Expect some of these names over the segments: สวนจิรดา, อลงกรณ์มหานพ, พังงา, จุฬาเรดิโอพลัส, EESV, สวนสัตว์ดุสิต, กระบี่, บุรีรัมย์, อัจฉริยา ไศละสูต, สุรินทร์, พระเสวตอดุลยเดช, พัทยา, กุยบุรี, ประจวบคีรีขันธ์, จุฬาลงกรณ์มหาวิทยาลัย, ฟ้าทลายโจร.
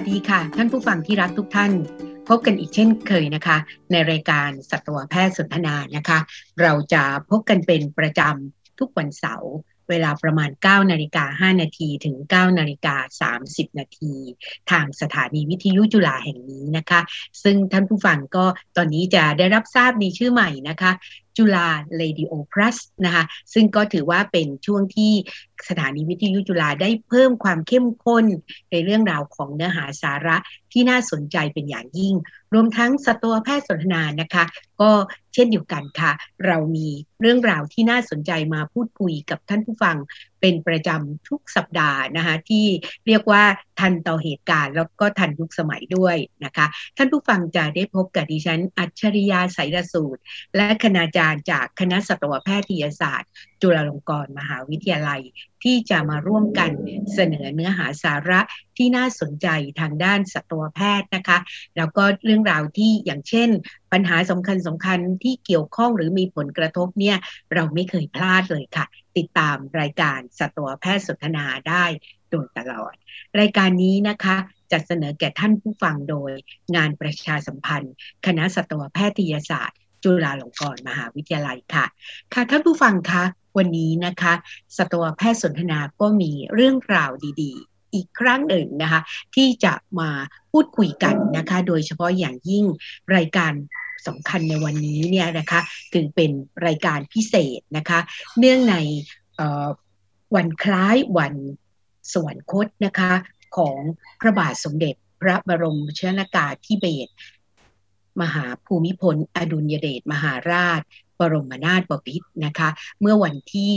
วัสดีค่ะท่านผู้ฟังที่รักทุกท่านพบกันอีกเช่นเคยนะคะในรายการสัตวแพทย์สนทนานะคะเราจะพบกันเป็นประจำทุกวันเสาร์เวลาประมาณ 9:05 น.ถึง 9:30 น.ทางสถานีวิทยุจุฬาแห่งนี้นะคะซึ่งท่านผู้ฟังก็ตอนนี้จะได้รับทราบในชื่อใหม่นะคะจุฬาเรดิโอพลัสนะคะซึ่งก็ถือว่าเป็นช่วงที่สถานีวิทยุจุฬาได้เพิ่มความเข้มข้นในเรื่องราวของเนื้อหาสาระที่น่าสนใจเป็นอย่างยิ่งรวมทั้งสัตวแพทย์สนทนานะคะก็เช่นเดียวกันค่ะเรามีเรื่องราวที่น่าสนใจมาพูดคุยกับท่านผู้ฟังเป็นประจำทุกสัปดาห์นะคะที่เรียกว่าทันต่อเหตุการณ์แล้วก็ทันยุคสมัยด้วยนะคะท่านผู้ฟังจะได้พบกับดิฉันอัจฉริยาไสยสูตรและคณาจารย์จากคณะสัตวแพทยศาสตร์จุฬาลงกรณ์มหาวิทยาลัยที่จะมาร่วมกันเสนอเนื้อหาสาระที่น่าสนใจทางด้านสัตวแพทย์นะคะแล้วก็เรื่องราวที่อย่างเช่นปัญหาสำคัญที่เกี่ยวข้องหรือมีผลกระทบเนี่ยเราไม่เคยพลาดเลยค่ะติดตามรายการสัตวแพทย์สนทนาได้โดยตลอดรายการนี้นะคะจัดเสนอแก่ท่านผู้ฟังโดยงานประชาสัมพันธ์คณะสัตวแพทยศาสตร์จุฬาลงกรณ์มหาวิทยาลัยค่ะค่ะท่านผู้ฟังคะวันนี้นะคะสัตวแพทย์สนทนาก็มีเรื่องราวดีๆอีกครั้งหนึ่งนะคะที่จะมาพูดคุยกันนะคะโดยเฉพาะอย่างยิ่งรายการสำคัญในวันนี้เนี่ยนะคะถือเป็นรายการพิเศษนะคะเนื่องในวันคล้ายวันสวรรคตนะคะของพระบาทสมเด็จพระบรมชนกาธิเบศรมหาภูมิพลอดุลยเดชมหาราชบรมนาถบพิตรนะคะเมื่อวันที่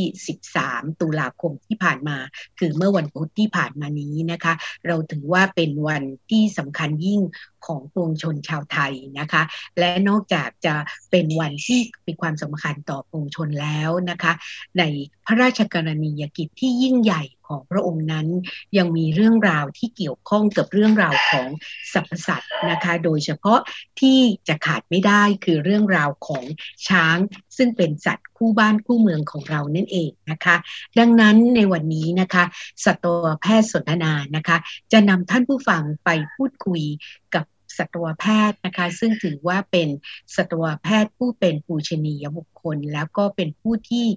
13ตุลาคมที่ผ่านมาคือเมื่อวันพุธที่ผ่านมานี้นะคะเราถือว่าเป็นวันที่สำคัญยิ่งของปวงชนชาวไทยนะคะและนอกจากจะเป็นวันที่มีความสำคัญต่อปวงชนแล้วนะคะในพระราชกรณียกิจที่ยิ่งใหญ่ของพระองค์นั้นยังมีเรื่องราวที่เกี่ยวข้องกับเรื่องราวของสรรพสัตว์นะคะโดยเฉพาะที่จะขาดไม่ได้คือเรื่องราวของช้างซึ่งเป็นสัตว์คู่บ้านคู่เมืองของเรานั่นเองนะคะดังนั้นในวันนี้นะคะสัตวแพทย์สนทนานะคะจะนำท่านผู้ฟังไปพูดคุยกับสัตวแพทย์นะคะซึ่งถือว่าเป็นสัตวแพทย์ผู้เป็นปูชนียบุคคลแล้วก็เป็นผู้ที่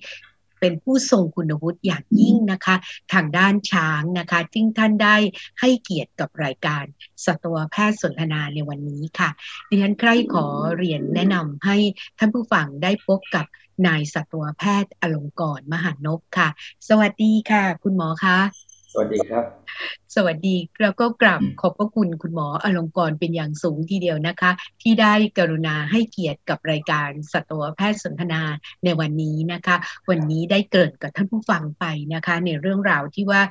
เป็นผู้ทรงคุณวุฒิอย่างยิ่งนะคะทางด้านช้างนะคะซึ่งท่านได้ให้เกียรติกับรายการสัตวแพทย์สนทนาในวันนี้ค่ะดิฉันใคร่ขอเรียนแนะนำให้ท่านผู้ฟังได้พบกับนายสัตวแพทย์อลงกรณ์มหานพค่ะสวัสดีค่ะคุณหมอคะสวัสดีครับสวัสดีแล้วก็กราบขอบพระคุณคุณหมออลงกรณ์เป็นอย่างสูงทีเดียวนะคะที่ได้กรุณาให้เกียรติกับรายการสัตวแพทย์สนทนาในวันนี้นะคะวันนี้ได้เกริ่นกับท่านผู้ฟังไปนะคะในเรื่องราวที่ว่า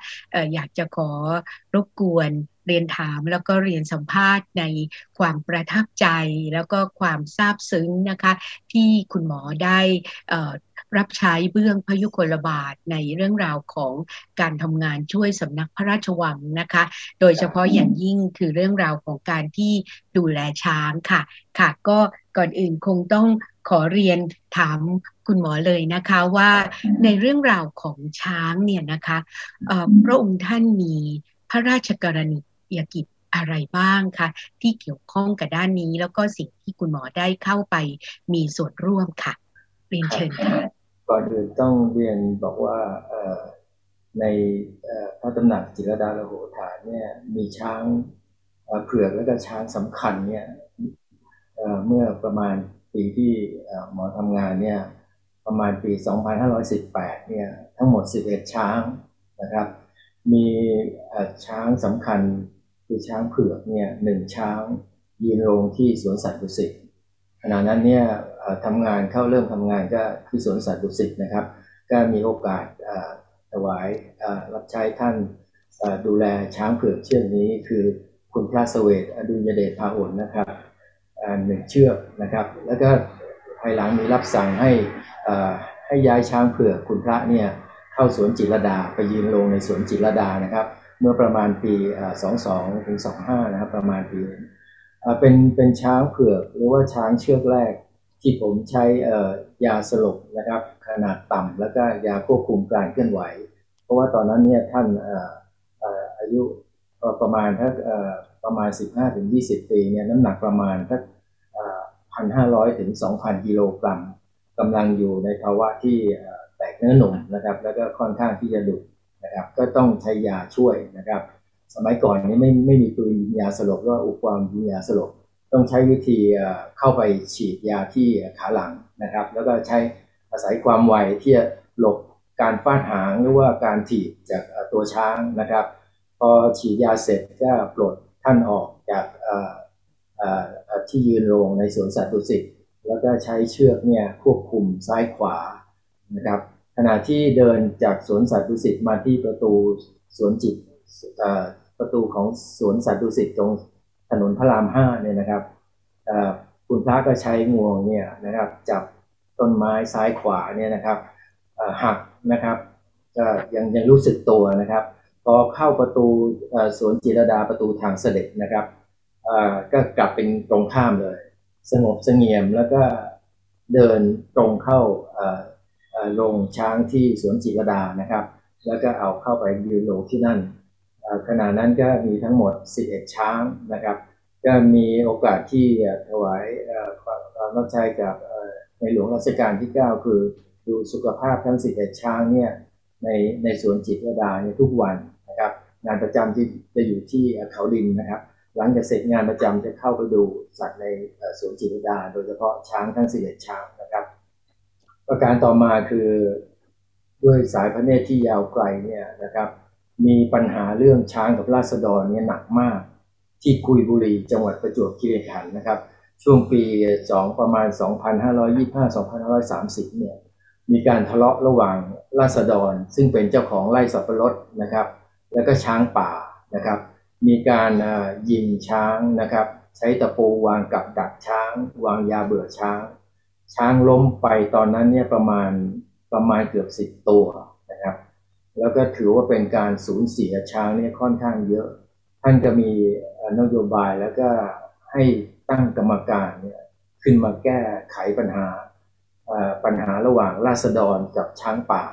อยากจะขอรบกวนเรียนถามแล้วก็เรียนสัมภาษณ์ในความประทับใจแล้วก็ความซาบซึ้งนะคะที่คุณหมอได้รับใช้เบื้องพยุคลบาทในเรื่องราวของการทำงานช่วยสำนักพระราชวังนะคะโดยเฉพาะอย่างยิ่งคือเรื่องราวของการที่ดูแลช้างค่ะค่ะก็ก่อนอื่นคงต้องขอเรียนถามคุณหมอเลยนะคะว่าในเรื่องราวของช้างเนี่ยนะคะพระองค์ท่านมีพระราชกรณียกิจอะไรบ้างคะที่เกี่ยวข้องกับด้านนี้แล้วก็สิ่งที่คุณหมอได้เข้าไปมีส่วนร่วมค่ะเรียนเชิญค่ะก่อนอื่นต้องเรียนบอกว่าในพระตำหนักจิรดาลโหฐานเนี่ยมีช้างเผือกและก็ช้างสำคัญเนี่ยเมื่อประมาณปีที่หมอทำงานเนี่ยประมาณปี2518เนี่ยทั้งหมด11ช้างนะครับมีช้างสำคัญคือช้างเผือกเนี่ย1ช้างยืนลงที่สวนสัตว์ดุสิตขณะนั้นเนี่ยเริ่มทำงานก็ที่สวนสัตว์ดุสิตนะครับก็มีโอกาสถวายรับใช้ท่านดูแลช้างเผือกเชือกนี้คือคุณพระเสวตอดุลยเดชพาหลนะครับหนึ่งเชือกนะครับแล้วก็ภายหลังมีรับสั่งให้ย้ายช้างเผือกคุณพระเนี่ยเข้าสวนจิรดาไปยืนลงในสวนจิรดานะครับเมื่อประมาณปี22ถึง25นะครับประมาณปีเป็นช้างเผือกหรือว่าช้างเชือกแรกที่ผมใช้ยาสลบนะครับขนาดต่ำแล้วก็ยาควบคุมการเคลื่อนไหวเพราะว่าตอนนั้นเนี่ยท่านอายุประมาณ ประมาณ 15-20 ปีเนี่ยน้ำหนักประมาณสัก 1,500-2,000 กิโลกรัมกำลังอยู่ในภาวะที่แตกเนื้อหนุ่มนะครับแล้วก็ค่อนข้างที่จะดุนะครับก็ต้องใช้ยาช่วยนะครับสมัยก่อนนี้ไม่มีปืนยิงยาสลบหรือว่าอุปกรณ์ยิงยาสลบต้องใช้วิธีเข้าไปฉีดยาที่ขาหลังนะครับแล้วก็ใช้อาศัยความไวที่จะหลบการฟาดหางหรือว่าการถีบจากตัวช้างนะครับพอฉีดยาเสร็จก็ปลดท่านออกจากที่ยืนลงในสวนสัตว์ดุสิตแล้วก็ใช้เชือกเนี่ยควบคุมซ้ายขวานะครับขณะที่เดินจากสวนสัตว์ดุสิตมาที่ประตูสวนจิตประตูของสวนสัตว์ดุสิตตรงถนนพระราม5เนี่ยนะครับคุณพระก็ใช้งวงเนี่ยนะครับจับต้นไม้ซ้ายขวาเนี่ยนะครับหักนะครับยังรู้สึกตัวนะครับพอเข้าประตูสวนจิตรลดาประตูทางเสด็จนะครับก็กลับเป็นตรงข้ามเลยสงบเสงี่ยมแล้วก็เดินตรงเข้าลงช้างที่สวนจิตรลดานะครับแล้วก็เอาเข้าไปยืนโลที่นั่นขณะนั้นก็มีทั้งหมด11ช้างนะครับก็มีโอกาสที่ถวายความรับใช้กับในหลวงรัชกาลที่9คือดูสุขภาพทั้ง11ช้างเนี่ยในสวนจิตรดาเนี่ยทุกวันนะครับงานประจำที่จะอยู่ที่เขาดินนะครับหลังจากเสร็จงานประจำจะเข้าไปดูสัตว์ในสวนจิตรดาโดยเฉพาะช้างทั้ง11ช้างนะครับประการต่อมาคือด้วยสายพระเนตรที่ยาวไกลเนี่ยนะครับมีปัญหาเรื่องช้างกับราษฎรเนี่ยหนักมากที่กุยบุรีจังหวัดประจวบคีรีขันธ์นะครับช่วงปีประมาณ 2525-2530 เนี่ยมีการทะเลาะระหว่างราษฎรซึ่งเป็นเจ้าของไร่สับปะรดนะครับแล้วก็ช้างป่านะครับมีการยิงช้างนะครับใช้ตะปูวางกับดักช้างวางยาเบื่อช้างช้างล้มไปตอนนั้นเนี่ยประมาณเกือบ10ตัวนะครับแล้วก็ถือว่าเป็นการสูญเสียช้างเนี่ยค่อนข้างเยอะท่านก็มีนโยบายแล้วก็ให้ตั้งกรรมการเนี่ยขึ้นมาแก้ไขปัญหาระหว่างราษฎรกับช้างป่า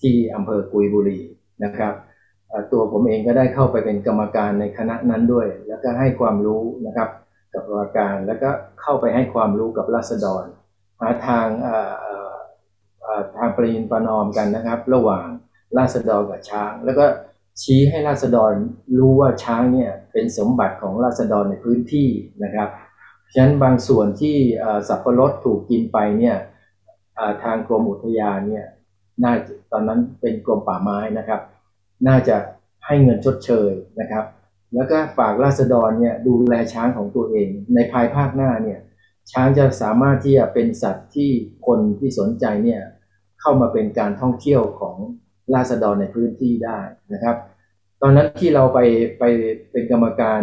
ที่อำเภอกุยบุรีนะครับตัวผมเองก็ได้เข้าไปเป็นกรรมการในคณะนั้นด้วยแล้วก็ให้ความรู้นะครับกับกรรมการแล้วก็เข้าไปให้ความรู้กับราษฎรหาทางประนีประนอมกันนะครับระหว่างราษฎรกับช้างแล้วก็ชี้ให้ราษฎรรู้ว่าช้างเนี่ยเป็นสมบัติของราษฎรในพื้นที่นะครับฉะนั้นบางส่วนที่สับปะรดถูกกินไปเนี่ยทางกรมอุทยานเนี่ยน่าจะตอนนั้นเป็นกรมป่าไม้นะครับน่าจะให้เงินชดเชยนะครับแล้วก็ฝากราษฎรเนี่ยดูแลช้างของตัวเองในภายภาคหน้าเนี่ยช้างจะสามารถที่จะเป็นสัตว์ที่คนที่สนใจเนี่ยเข้ามาเป็นการท่องเที่ยวของราษฎรในพื้นที่ได้นะครับตอนนั้นที่เราไปเป็นกรรมการ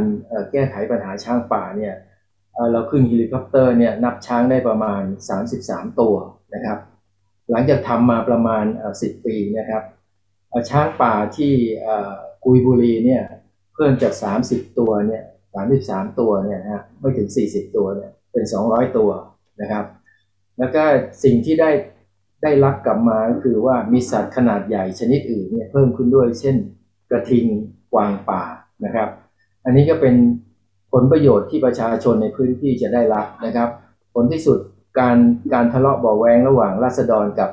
แก้ไขปัญหาช้างป่าเนี่ยเราขึ้นเฮลิคอปเตอร์เนี่ยนับช้างได้ประมาณ33ตัวนะครับหลังจากทำมาประมาณ10ปีนะครับช้างป่าที่กุยบุรีเนี่ยเพิ่มจาก30ตัวเนี่ย33ตัวเนี่ยฮะไม่ถึง40ตัวเนี่ยเป็น200ตัวนะครับแล้วก็สิ่งที่ได้รับกลับมาก็คือว่ามีสัตว์ขนาดใหญ่ชนิดอื่นเนี่ยเพิ่มขึ้นด้วยเช่นกระทิงกวางป่านะครับอันนี้ก็เป็นผลประโยชน์ที่ประชาชนในพื้นที่จะได้รับนะครับผลที่สุดการทะเลาะเบาะแว้งระหว่างราษฎรกับ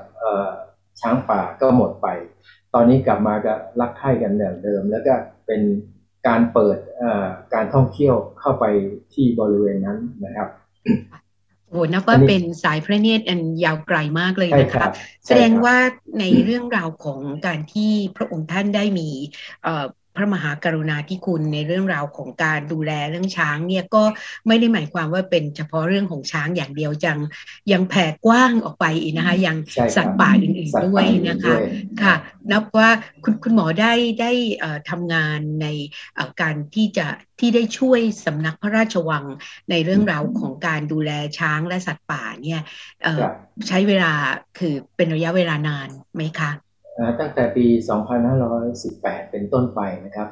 ช้างป่าก็หมดไปตอนนี้กลับมาก็รักใคร่กันเหมือนเดิมแล้วก็เป็นการเปิดการท่องเที่ยวเข้าไปที่บริเวณนั้นนะครับโอ้นับว่าเป็นสายพระเนตรอันยาวไกลมากเลยนะคะแสดงว่าในเรื่องราวของการที่พระองค์ท่านได้มีพระมหากรุณาธิคุณในเรื่องราวของการดูแลเรื่องช้างเนี่ยก็ไม่ได้หมายความว่าเป็นเฉพาะเรื่องของช้างอย่างเดียวยังแผ่กว้างออกไปอีกนะคะยังสัตว์ป่าอื่นๆด้วยนะคะค่ะนับว่าคุณหมอได้ทำงานในการที่ได้ช่วยสำนักพระราชวังในเรื่องราวของการดูแลช้างและสัตว์ป่าเนี่ยใช้เวลาคือเป็นระยะเวลานานไหมคะตั้งแต่ปี 2518 เป็นต้นไปนะครับ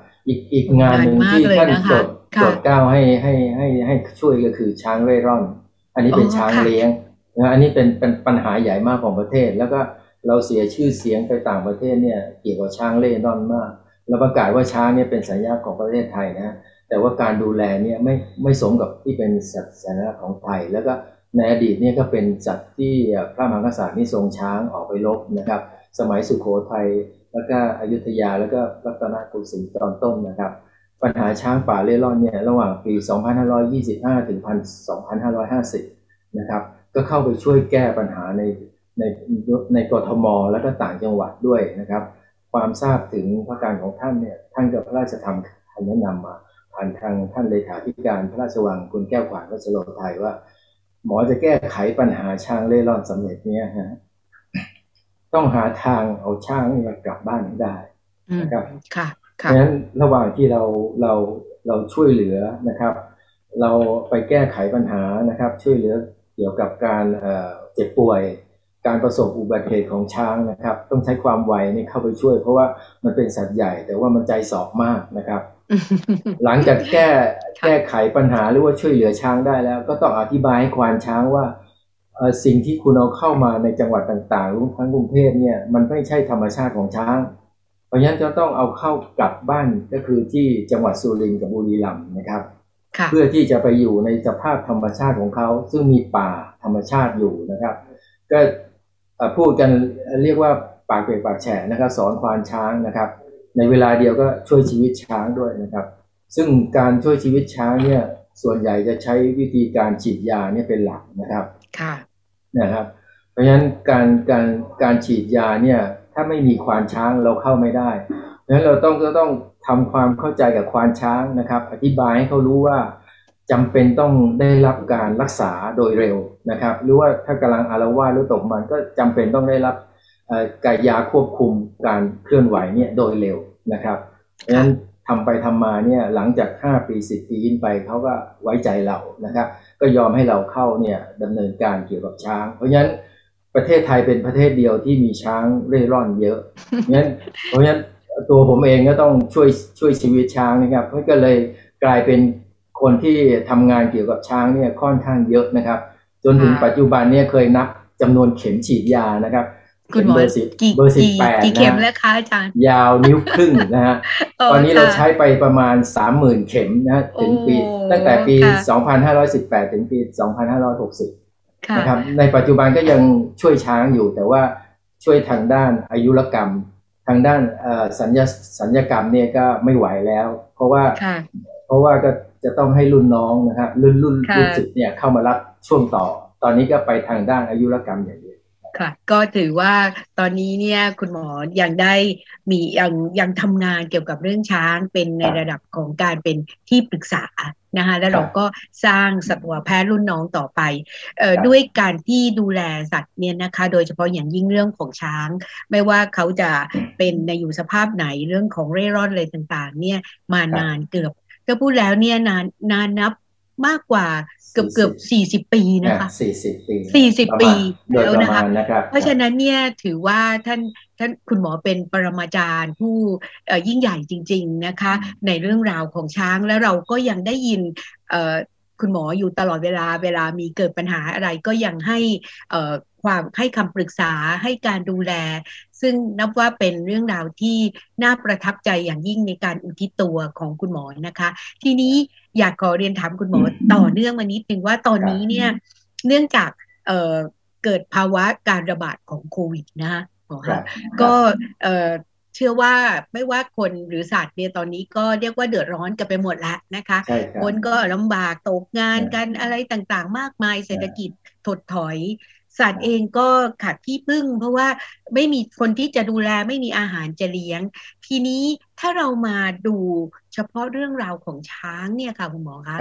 อีกงานหนึ่งที่ท่านโปรดเกล้าให้ช่วยก็คือช้างเร่ร่อนอันนี้เป็นช้างเลี้ยงนะอันนี้เป็นปัญหาใหญ่มากของประเทศแล้วก็เราเสียชื่อเสียงไปต่างประเทศเนี่ยเกี่ยวกับช้างเร่ร่อนมากเราประกาศว่าช้างเนี่ยเป็นสัญลักษณ์ของประเทศไทยนะ แต่ว่าการดูแลเนี่ยไม่สมกับที่เป็นสัตว์สัญลักษณ์ของไทยแล้วก็ในอดีตเนี่ยก็เป็นสัตว์ที่พระมหากษัตริย์นี่ทรงช้างออกไปรบนะครับสมัยสุโขทัยแล้วก็อยุธยาแล้วก็รัตนโกสินทร์ตอนต้นนะครับปัญหาช้างป่าเร่ร่อนเนี่ยระหว่างปี 2525 ถึง 2550 นะครับก็เข้าไปช่วยแก้ปัญหาในกทม.และก็ต่างจังหวัดด้วยนะครับความทราบถึงพระการของท่านเนี่ยท่านกับพระราชธรรมแนะนำมาผ่านทางท่านเลขาธิการพระราชวังคุณแก้วขวัญวชโรไทยว่าหมอจะแก้ไขปัญหาช้างเร่ร่อนสำเร็จเนี่ยฮะต้องหาทางเอาช้างกลับบ้านได้นะครับเพราะฉะนั้นระหว่างที่เราช่วยเหลือนะครับเราไปแก้ไขปัญหานะครับช่วยเหลือเกี่ยวกับการเจ็บป่วยการประสบอุบัติเหตุของช้างนะครับต้องใช้ความไวนี่เข้าไปช่วยเพราะว่ามันเป็นสัตว์ใหญ่แต่ว่ามันใจสอบมากนะครับหลังจากแก้ไขปัญหาหรือว่าช่วยเหลือช้างได้แล้วก็ต้องอธิบายให้ควานช้างว่าสิ่งที่คุณเอาเข้ามาในจังหวัดต่างๆรวมทั้งกรุงเทพเนี่ยมันไม่ใช่ธรรมชาติของช้างเพราะฉะนั้นจะต้องเอาเข้ากลับบ้านก็คือที่จังหวัดสุรินทร์กับบุรีรัมย์นะครับเพื่อที่จะไปอยู่ในสภาพธรรมชาติของเขาซึ่งมีป่าธรรมชาติอยู่นะครับก็พูดกันเรียกว่าปากเปียกปากแฉะนะครับสอนควานช้างนะครับในเวลาเดียวก็ช่วยชีวิตช้างด้วยนะครับซึ่งการช่วยชีวิตช้างเนี่ยส่วนใหญ่จะใช้วิธีการฉีดยาเนี่ยเป็นหลักนะครับค่ะนะครับเพราะฉะนั้นการฉีดยาเนี่ยถ้าไม่มีควานช้างเราเข้าไม่ได้เพราะฉะนั้นเราต้องทำความเข้าใจกับควานช้างนะครับอธิบายให้เขารู้ว่าจำเป็นต้องได้รับการรักษาโดยเร็วนะครับหรือว่าถ้ากำลังอาละวาดหรือตกมันก็จำเป็นต้องได้รับการยาควบคุมการเคลื่อนไหวเนี่ยโดยเร็วนะครับเพราะฉะนั้นทำไปทำมาเนี่ยหลังจาก5ปี10ปีขึ้นไปเขาก็ไว้ใจเรานะครับก็ยอมให้เราเข้าเนี่ยดำเนินการเกี่ยวกับช้างเพราะฉะนั้นประเทศไทยเป็นประเทศเดียวที่มีช้างเร่ร่อนเยอะเพราะฉะนั้นตัวผมเองก็ต้องช่วยชีวิตช้างนะครับเพราะก็เลยกลายเป็นคนที่ทำงานเกี่ยวกับช้างเนี่ยค่อนข้างเยอะนะครับจนถึงปัจจุบันเนี่ยเคยนับจำนวนเข็มฉีดยานะครับคุณหมอเบอร์ 18นะเข็มแล้วคะอาจารย์ยาวนิ้วครึ่งนะฮะตอนนี้เราใช้ไปประมาณ 30,000 เข็มนะถึงปีตั้งแต่ปี 2518 ถึงปี 2560 นะครับในปัจจุบันก็ยังช่วยช้างอยู่แต่ว่าช่วยทางด้านอายุรกรรมทางด้านสัญญกรรมเนี่ยก็ไม่ไหวแล้วเพราะว่าก็จะต้องให้รุ่นน้องนะครับรุ่นสุดเนี่ยเข้ามารับช่วงต่อตอนนี้ก็ไปทางด้านอายุรกรรมอย่างเดียวค่ะก็ถือว่าตอนนี้เนี่ยคุณหมอยังทำงานเกี่ยวกับเรื่องช้างเป็นในระดับของการเป็นที่ปรึกษานะคะแล้วเราก็สร้างสัตวแพทย์รุ่นน้องต่อไปด้วยการที่ดูแลสัตว์เนี่ยนะคะโดยเฉพาะอย่างยิ่งเรื่องของช้างไม่ว่าเขาจะเป็นในอยู่สภาพไหนเรื่องของเร่ร่อนอะไรต่างๆเนี่ยมานานเกือบก็พูดแล้วเนี่ยนานนับมากกว่าเกือบ40 ปีนะคะ40 ปีแล้วนะคะเพราะฉะนั้นเนี่ยถือว่าท่านคุณหมอเป็นปรมาจารย์ผู้ยิ่งใหญ่จริงๆนะคะในเรื่องราวของช้างแล้วเราก็ยังได้ยินคุณหมออยู่ตลอดเวลามีเกิดปัญหาอะไรก็ยังให้ความให้คำปรึกษาให้การดูแลซึ่งนับว่าเป็นเรื่องราวที่น่าประทับใจอย่างยิ่งในการอุทิศตัวของคุณหมอนะคะทีนี้อยากขอเรียนถามคุณหมอต่อเนื่องมานิดนึงว่าตอนนี้เนี่ยเนื่องจากเกิดภาวะการระบาดของโควิดนะคะก็เชื่อว่าไม่ว่าคนหรือสัตว์เนี่ยตอนนี้ก็เรียกว่าเดือดร้อนกันไปหมดแล้วนะคะคนก็ลำบากตกงานกันอะไรต่างๆมากมายเศรษฐกิจถดถอยสัตว์เองก็ขาดที่พึ่งเพราะว่าไม่มีคนที่จะดูแลไม่มีอาหารจะเลี้ยงทีนี้ถ้าเรามาดูเฉพาะเรื่องราวของช้างเนี่ยค่ะคุณหมอคะ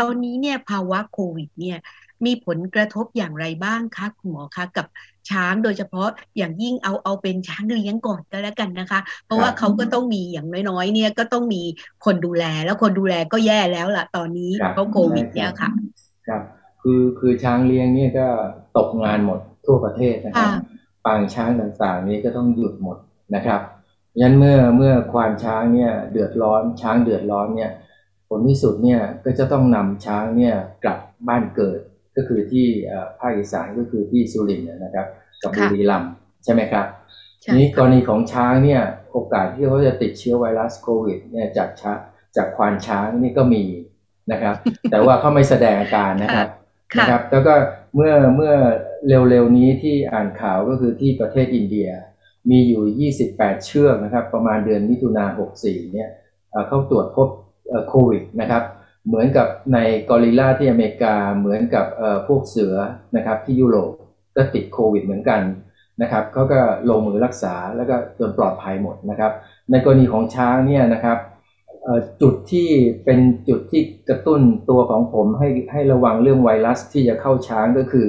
ตอนนี้เนี่ยภาวะโควิดเนี่ยมีผลกระทบอย่างไรบ้างคะคุณหมอคะกับช้างโดยเฉพาะอย่างยิ่งเอาเป็นช้างเลี้ยงก่อนก็แล้วกันนะคะเพราะว่าเขาก็ต้องมีอย่างน้อยๆเนี่ยก็ต้องมีคนดูแลแล้วคนดูแลก็แย่แล้วล่ะตอนนี้เพราะโควิดเนี่ยค่ะครับคือช้างเลี้ยงเนี่ยก็ตกงานหมดทั่วประเทศนะครับปางช้างต่างๆนี้ก็ต้องหยุดหมดนะครับยันเมื่อควานช้างเนี่ยเดือดร้อนช้างเดือดร้อนเนี่ยผลที่สุดเนี่ยก็จะต้องนำช้างเนี่ยกลับบ้านเกิดก็คือที่ภาคอีสานก็คือที่สุรินทร์นะครับกับบุรีรัมย์ใช่ไหมครับนี้กรณีของช้างเนี่ยโอกาสที่เขาจะติดเชื้อไวรัสโควิดเนี่ยจาก จากควานช้างนี่ก็มีนะครับ แต่ว่าเขาไม่แสดงอาการนะครับ นะครับแล้วก็เมื่อเร็วๆนี้ที่อ่านข่าวก็คือที่ประเทศอินเดียมีอยู่28เชือกนะครับประมาณเดือนมิถุนายน64เนี่ยเขาตรวจพบโควิดนะครับเหมือนกับในกอริลลาที่อเมริกาเหมือนกับพวกเสือนะครับที่ยุโรปก็ติดโควิดเหมือนกันนะครับเขาก็ลงมือรักษาแล้วก็จนปลอดภัยหมดนะครับในกรณีของช้างเนี่ยนะครับจุดที่เป็นจุดที่กระตุ้นตัวของผมให้ระวังเรื่องไวรัสที่จะเข้าช้างก็คือ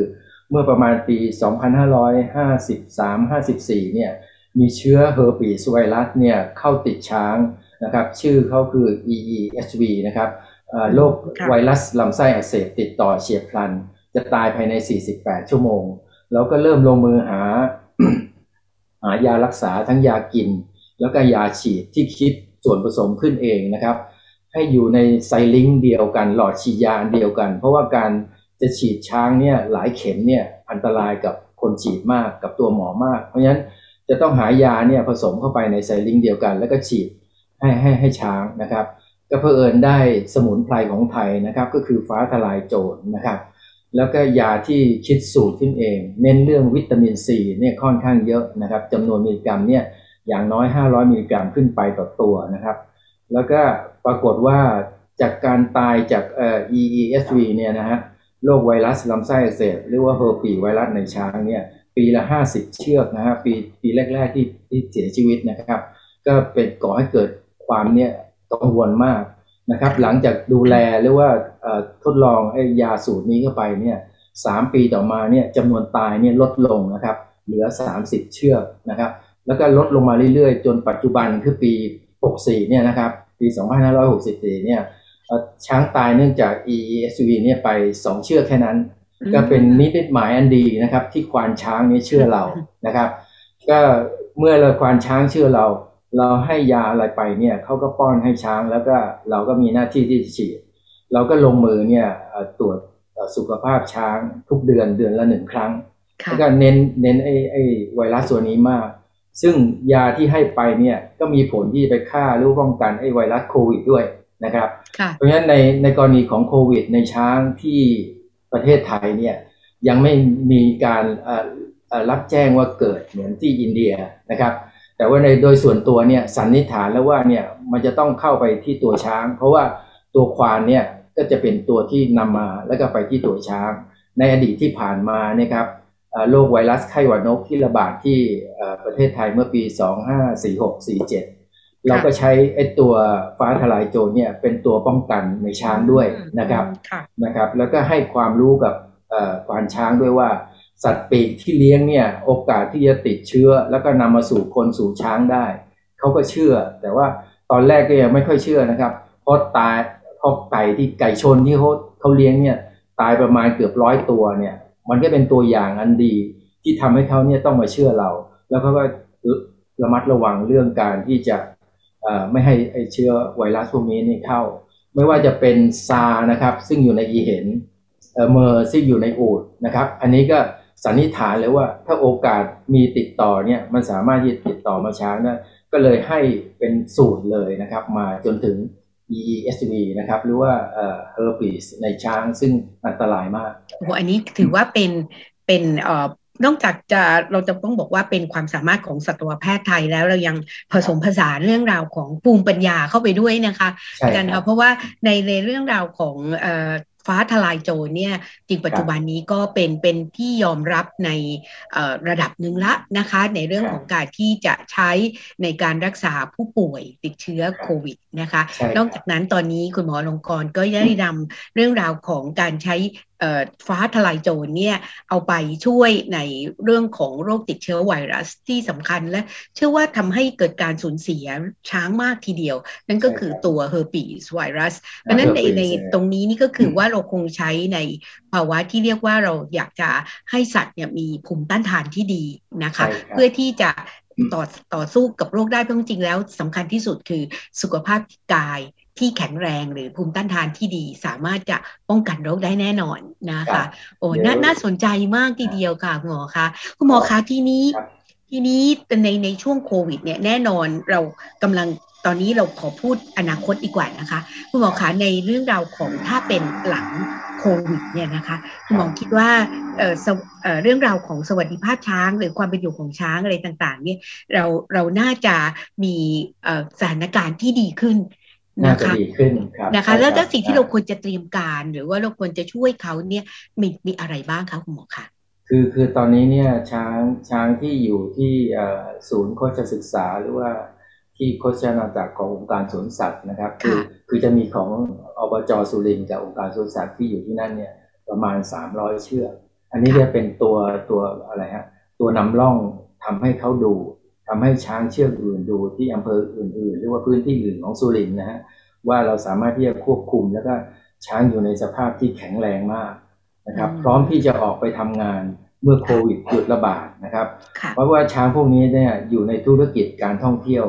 เมื่อประมาณปี 2553-54 เนี่ยมีเชื้อเฮอร์ปีสไวรัสเนี่ยเข้าติดช้างนะครับชื่อเขาคือ EESV นะครับโรคไวรัสลำไส้อักเสบติดต่อเฉียบพลันจะตายภายใน48ชั่วโมงแล้วก็เริ่มลงมือหายารักษาทั้งยากินแล้วก็ยาฉีดที่คิดส่วนผสมขึ้นเองนะครับให้อยู่ในไซลิงเดียวกันหลอดฉีดยาเดียวกันเพราะว่าการจะฉีดช้างเนี่ยหลายเข็มเนี่ยอันตรายกับคนฉีดมากกับตัวหมอมากเพราะฉะนั้นจะต้องหายาเนี่ยผสมเข้าไปในไซลิงเดียวกันแล้วก็ฉีดให้ช้างนะครับก็เผอิญได้สมุนไพรของไทยนะครับก็คือฟ้าทลายโจรนะครับแล้วก็ยาที่คิดสูตรขึ้นเองเน้นเรื่องวิตามินซีเนี่ยค่อนข้างเยอะนะครับจำนวนมิลลิกรัมเนี่ยอย่างน้อย500มิลลิกรัมขึ้นไปต่อตัวนะครับแล้วก็ปรากฏว่าจากการตายจากEESV เนี่ยนะฮะโรคไวรัสลำไส้อักเสบหรือว่าเฮอร์ปีไวรัสในช้างเนี่ยปีละ50เชือกนะฮะปีแรกๆที่เสียชีวิตนะครับก็เป็นก่อให้เกิดความเนี่ยกังวลมากนะครับหลังจากดูแลหรือว่าทดลองยาสูตรนี้เข้าไปเนี่ย3ปีต่อมาเนี่ยจำนวนตายเนี่ยลดลงนะครับเหลือ30เชือกนะครับแล้วก็ลดลงมาเรื่อยๆจนปัจจุบันคือปี64เนี่ยนะครับปี2564เนี่ยช้างตายเนื่องจาก EESV เนี่ยไป2เชือกแค่นั้นก็เป็นนิมิตหมายอันดีนะครับที่ควานช้างนี้เชื่อเรานะครับก็เมื่อเราควานช้างเชื่อเราให้ยาอะไรไปเนี่ยเขาก็ป้อนให้ช้างแล้วก็เราก็มีหน้าที่ที่ฉีดเราก็ลงมือเนี่ยตรวจสุขภาพช้างทุกเดือนละ1ครั้งแล้วก็เน้นไอ้ไวรัสตัวนี้มากซึ่งยาที่ให้ไปเนี่ยก็มีผลที่ไปฆ่าหรือป้องกันไอ้ไวรัสโควิดด้วยนะครับเพราะฉะนั้นในกรณีของโควิดในช้างที่ประเทศไทยเนี่ยยังไม่มีการรับแจ้งว่าเกิดเหมือนที่อินเดียนะครับแต่ว่าในโดยส่วนตัวเนี่ยสันนิษฐานแล้วว่าเนี่ยมันจะต้องเข้าไปที่ตัวช้างเพราะว่าตัวควานเนี่ยก็จะเป็นตัวที่นำมาแล้วก็ไปที่ตัวช้างในอดีตที่ผ่านมานะครับโรคไวรัสไข้หวัดนกที่ระบาดที่ประเทศไทยเมื่อปี2546-47เราก็ใช้ไอ้ตัวฟ้าทลายโจรเนี่ยเป็นตัวป้องกันในช้างด้วยนะครับแล้วก็ให้ความรู้กับควานช้างด้วยว่าสัตว์ปีกที่เลี้ยงเนี่ยโอกาสที่จะติดเชื้อแล้วก็นำมาสู่คนสู่ช้างได้เขาก็เชื่อแต่ว่าตอนแรกก็ยังไม่ค่อยเชื่อนะครับเพราะไก่ที่ไก่ชนที่เขาเลี้ยงเนี่ยตายประมาณเกือบ100ตัวเนี่ยมันก็เป็นตัวอย่างอันดีที่ทำให้เขาเนี่ยต้องมาเชื่อเราแล้วเขาก็ระมัดระวังเรื่องการที่จะไม่ให้เชื้อไวรัสพวกนี้นี่เข้าไม่ว่าจะเป็นซานะครับซึ่งอยู่ในอีเห็นเมอร์ซึ่งอยู่ในอูฐนะครับอันนี้ก็สันนิษฐานเลยว่าถ้าโอกาสมีติดต่อเนี่ยมันสามารถที่จะติดต่อมาช้างได้ก็เลยให้เป็นสูตรเลยนะครับมาจนถึง EESV นะครับหรือว่าherpes ในช้างซึ่งอันตรายมากโอ้อันนี้ถือว่าเป็นนอกจากจะเราจะต้องบอกว่าเป็นความสามารถของสัตวแพทย์ไทยแล้วเรายังผสมผสานเรื่องราวของภูมิปัญญาเข้าไปด้วยนะคะกันเพราะว่าในเรื่องราวของฟ้าทลายโจรเนี่ยจริงปัจจุบันนี้ก็เป็นที่ยอมรับในระดับหนึ่งละนะคะในเรื่องของการที่จะใช้ในการรักษาผู้ป่วยติดเชื้อโควิดนะคะนอกจากนั้นตอนนี้คุณหมออลงกรณ์ก็ได้นำเรื่องราวของการใช้ฟ้าทลายโจรเนี่ยเอาไปช่วยในเรื่องของโรคติดเชื้อไวรัสที่สำคัญและเชื่อว่าทำให้เกิดการสูญเสียช้างมากทีเดียวนั่นก็คือตัวเฮอร์ปีสไวรัสเพราะนั้นในตรงนี้นี่ก็คือว่าเราคงใช้ในภาวะที่เรียกว่าเราอยากจะให้สัตว์เนี่ยมีภูมิต้านทานที่ดีนะคะเพื่อที่จะต่อสู้กับโรคได้เพราะจริงๆแล้วสำคัญที่สุดคือสุขภาพกายที่แข็งแรงหรือภูมิต้านทานที่ดีสามารถจะป้องกันโรคได้แน่นอนนะคะโอ้น่าสนใจมากทีเดียวค่ะคุณหมอคะคุณหมอคะที่นี้ในช่วงโควิดเนี่ยแน่นอนเรากำลัง ตอนนี้เราขอพูดอนาคตดีกว่านะคะคุณหมอคะในเรื่องราวของถ้าเป็นหลังโควิดเนี่ยนะคะคุณหมอคิดว่าเรื่องราวของสวัสดิภาพช้างหรือความเป็นอยู่ของช้างอะไรต่างๆเนี่ยเราน่าจะมีสถานการณ์ที่ดีขึ้นนะคะดีขึ้นครับนะคะแล้วสิ่งที่เราควรจะเตรียมการหรือว่าเราควรจะช่วยเขาเนี่ยมีอะไรบ้างคะคุณหมอคะคือตอนนี้เนี่ยช้างที่อยู่ที่ศูนย์โฆษศึกษาหรือว่าที่โฆษณาจากขององค์การสวนสัตว์นะครับคือจะมีของอบจ.สุรินทร์กับองค์การสวนสัตว์ที่อยู่ที่นั่นเนี่ยประมาณ300เชือกอันนี้จะเป็นตัวอะไรฮะตัวนำร่องทำให้เขาดูทำให้ช้างเชือกอื่นดูที่อำเภออื่นๆหรือว่าพื้นที่อื่นของสุรินทร์นะฮะว่าเราสามารถที่จะควบคุมแล้วก็ช้างอยู่ในสภาพที่แข็งแรงมากนะครับพร้อมที่จะออกไปทำงานเมื่อโควิดหยุดระบาดนะครับเพราะว่าช้างพวกนี้เนี่ยอยู่ในธุรกิจการท่องเที่ยว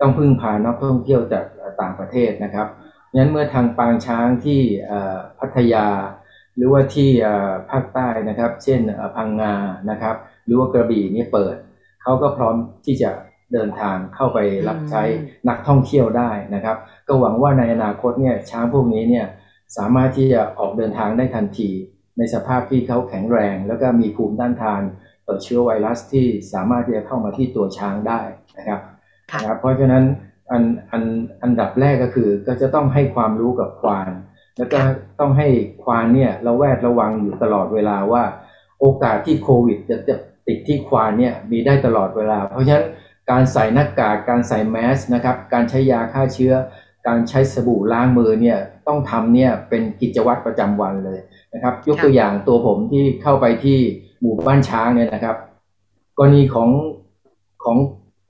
ต้องพึ่งพานักท่องเที่ยวจากต่างประเทศนะครับงั้นเมื่อทางปางช้างที่พัทยาหรือว่าที่ภาคใต้นะครับเช่นพังงานะครับหรือว่ากระบี่นี่เปิดเขาก็พร้อมที่จะเดินทางเข้าไปรับใช้นักท่องเที่ยวได้นะครับก็หวังว่าในอนาคตเนี่ยช้างพวกนี้เนี่ยสามารถที่จะออกเดินทางได้ทันทีในสภาพที่เขาแข็งแรงแล้วก็มีภูมิต้านทานต่อเชื้อไวรัสที่สามารถที่จะเข้ามาที่ตัวช้างได้นะครับเพราะฉะนั้นอันดับแรกก็คือก็จะต้องให้ความรู้กับควานแล้วก็ต้องให้ควานเนี่ยระแวดระวังอยู่ตลอดเวลาว่าโอกาสที่โควิดจะติดที่ควานเนี่ยมีได้ตลอดเวลาเพราะฉะนั้นการใส่หน้ากากการใส่แมสนะครับการใช้ยาฆ่าเชื้อการใช้สบู่ล้างมือเนี่ยต้องทำเนี่ยเป็นกิจวัตรประจำวันเลยนะครับยกตัวอย่างตัวผมที่เข้าไปที่หมู่บ้านช้างเนี่ยนะครับกรณีของ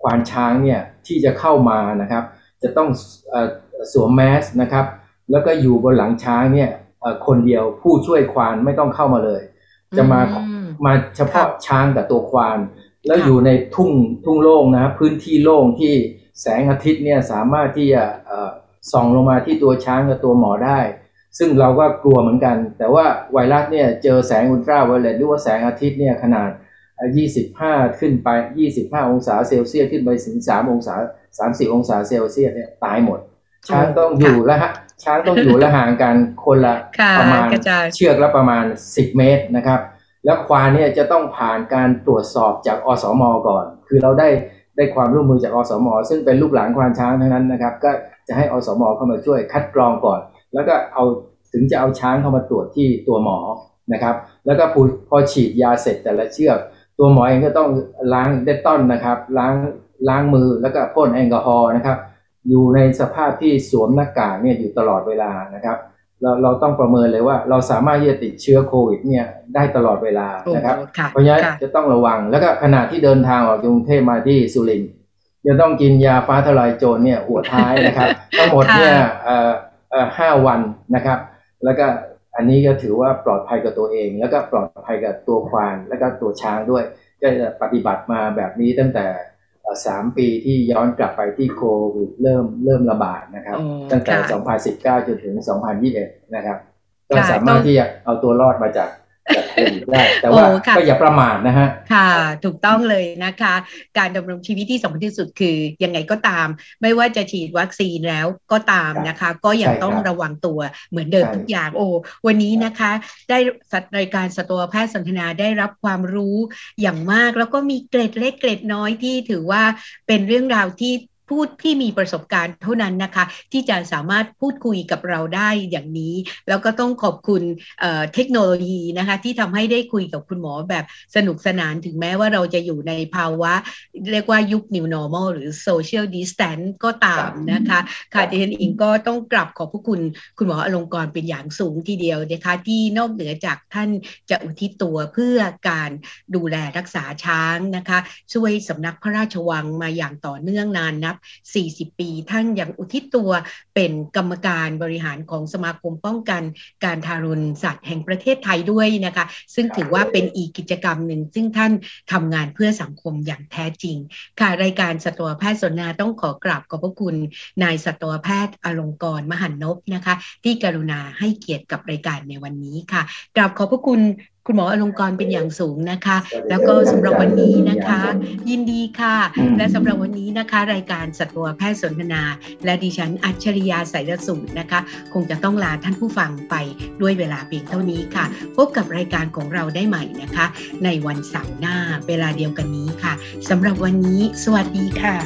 ควานช้างเนี่ยที่จะเข้ามานะครับจะต้องสวมแมสนะครับแล้วก็อยู่บนหลังช้างเนี่ยคนเดียวผู้ช่วยควานไม่ต้องเข้ามาเลยจะมาเฉพาะช้างกับตัวควานแล้วอยู่ในทุ่งโล่งนะพื้นที่โล่งที่แสงอาทิตย์เนี่ยสามารถที่จะส่องลงมาที่ตัวช้างกับตัวหมอได้ซึ่งเราก็กลัวเหมือนกันแต่ว่าไวรัสเนี่ยเจอแสงอุลตราไวโอเลตหรือว่าแสงอาทิตย์เนี่ยขนาด25ขึ้นไป25องศาเซลเซียสขึ้นไปถึง3องศา30องศาเซลเซียสเนี่ยตายหมดช้างต้องอยู่และฮะช้างต้องอยู่และห่างกันคนละประมาณเชือกละประมาณ10เมตรนะครับแล้วควานเนี่ยจะต้องผ่านการตรวจสอบจากอสม.ก่อนคือเราได้ความร่วมมือจากอสม.ซึ่งเป็นลูกหลานควานช้างทั้งนั้นนะครับก็จะให้อสม.เข้ามาช่วยคัดกรองก่อนแล้วก็เอาถึงจะเอาช้างเข้ามาตรวจที่ตัวหมอนะครับแล้วก็พอฉีดยาเสร็จแต่ละเชือกตัวหมอเองก็ต้องล้างเดตตอนนะครับล้างมือแล้วก็พ่นแอลกอฮอล์นะครับอยู่ในสภาพที่สวมหน้ากากเนี่ยอยู่ตลอดเวลานะครับเราต้องประเมินเลยว่าเราสามารถที่จะติดเชื้อโควิดเนี่ยได้ตลอดเวลานะครับเพราะฉะนั้นจะต้องระวังแล้วก็ขณะที่เดินทางออกจากกรุงเทพมาที่สุรินทร์จะต้องกินยาฟ้าทลายโจรเนี่ยหัวท้ายนะครับทั้งหมดเนี่ย5 วันนะครับแล้วก็อันนี้ก็ถือว่าปลอดภัยกับตัวเองแล้วก็ปลอดภัยกับตัวควานแล้วก็ตัวช้างด้วยก็จะปฏิบัติมาแบบนี้ตั้งแต่3 ปีที่ย้อนกลับไปที่โควิดเริ่มระบาดนะครับตั้งแต่2019จนถึง2021นะครับก็สามารถที่จะเอาตัวรอดมาจากโควิดได้แต่ว่าก็อย่าประมาทนะฮะค่ะถูกต้องเลยนะคะการดำรงชีวิตที่สำคัญที่สุดคือยังไงก็ตามไม่ว่าจะฉีดวัคซีนแล้วก็ตามนะคะก็ยังต้องระวังตัวเหมือนเดิมทุกอย่างวันนี้นะคะได้รายการสัตวแพทย์สนทนาได้รับความรู้อย่างมากแล้วก็มีเกร็ดเล็กเกร็ดน้อยที่ถือว่าเป็นเรื่องราวที่ผู้ที่มีประสบการณ์เท่านั้นนะคะที่จะสามารถพูดคุยกับเราได้อย่างนี้แล้วก็ต้องขอบคุณเทคโนโลยีนะคะที่ทำให้ได้คุยกับคุณหมอแบบสนุกสนานถึงแม้ว่าเราจะอยู่ในภาวะเรียกว่ายุค New Normal หรือ Social Distance ก็ตามนะคะค่ะดิฉันเองก็ต้องกราบขอบพระคุณคุณหมออลงกรเป็นอย่างสูงทีเดียวนะคะที่นอกเหนือจากท่านจะอุทิศตัวเพื่อการดูแลรักษาช้างนะคะช่วยสำนักพระราชวังมาอย่างต่อเนื่องนานนับ40 ปีท่านยังอุทิศตัวเป็นกรรมการบริหารของสมาคมป้องกันการทารุณสัตว์แห่งประเทศไทยด้วยนะคะซึ่งถือว่าเป็นอีกกิจกรรมหนึ่งซึ่งท่านทำงานเพื่อสังคมอย่างแท้จริงค่ะรายการสัตวแพทย์สนทนาต้องขอกราบขอบพระคุณนายสัตวแพทย์อลงกรมหันนพนะคะที่กรุณาให้เกียรติกับรายการในวันนี้ค่ะกราบขอบพระคุณ คุณหมออลงกรณ์เป็นอย่างสูงนะคะแล้วก็สำหรับวันนี้นะคะยินดีค่ะและสำหรับวันนี้นะคะรายการสัตวแพทย์สนทนาและดิฉันอัจฉริยาสายสูตรนะคะคงจะต้องลาท่านผู้ฟังไปด้วยเวลาเพียงเท่านี้ค่ะพบกับรายการของเราได้ใหม่นะคะในวันเสาร์หน้าเวลาเดียวกันนี้ค่ะสำหรับวันนี้สวัสดีค่ะ